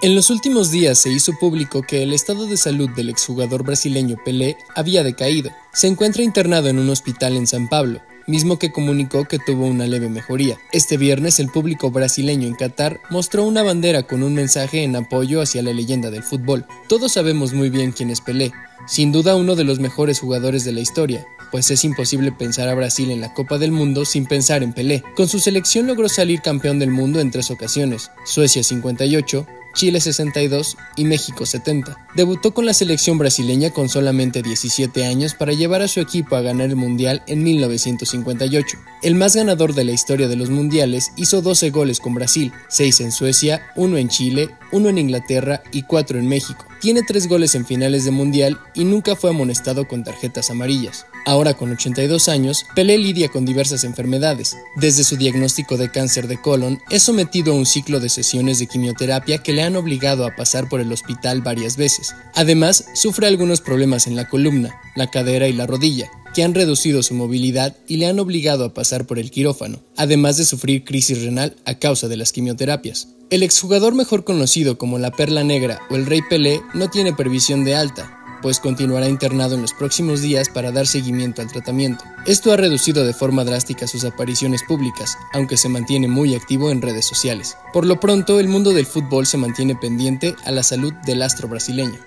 En los últimos días se hizo público que el estado de salud del exjugador brasileño Pelé había decaído. Se encuentra internado en un hospital en San Pablo, mismo que comunicó que tuvo una leve mejoría. Este viernes el público brasileño en Qatar mostró una bandera con un mensaje en apoyo hacia la leyenda del fútbol. Todos sabemos muy bien quién es Pelé, sin duda uno de los mejores jugadores de la historia, pues es imposible pensar a Brasil en la Copa del Mundo sin pensar en Pelé. Con su selección logró salir campeón del mundo en 3 ocasiones, Suecia 58, Chile 62 y México 70. Debutó con la selección brasileña con solamente 17 años para llevar a su equipo a ganar el Mundial en 1958. El más ganador de la historia de los mundiales hizo 12 goles con Brasil, 6 en Suecia, 1 en Chile, 1 en Inglaterra y 4 en México. Tiene 3 goles en finales de Mundial y nunca fue amonestado con tarjetas amarillas. Ahora con 82 años, Pelé lidia con diversas enfermedades. Desde su diagnóstico de cáncer de colon, es sometido a un ciclo de sesiones de quimioterapia que le han obligado a pasar por el hospital varias veces. Además, sufre algunos problemas en la columna, la cadera y la rodilla, que han reducido su movilidad y le han obligado a pasar por el quirófano, además de sufrir crisis renal a causa de las quimioterapias. El exjugador mejor conocido como la Perla Negra o el Rey Pelé no tiene previsión de alta, pues continuará internado en los próximos días para dar seguimiento al tratamiento. Esto ha reducido de forma drástica sus apariciones públicas, aunque se mantiene muy activo en redes sociales. Por lo pronto, el mundo del fútbol se mantiene pendiente a la salud del astro brasileño.